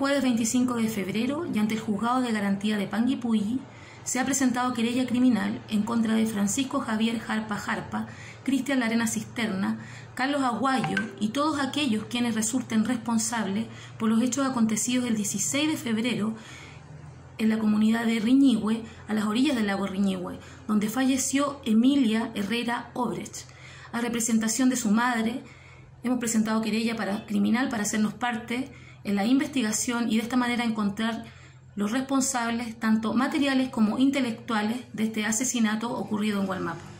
jueves 25 de febrero y ante el Juzgado de Garantía de Panguipulli se ha presentado querella criminal en contra de Francisco Javier Jarpa Jarpa, Cristian Larena Cisterna, Carlos Aguayo y todos aquellos quienes resulten responsables por los hechos acontecidos el 16 de febrero en la comunidad de Riñihue, a las orillas del lago Riñihue, donde falleció Emilia Herrera Obrecht. A representación de su madre, hemos presentado querella criminal para hacernos parte en la investigación y de esta manera encontrar los responsables, tanto materiales como intelectuales, de este asesinato ocurrido en Wallmapu.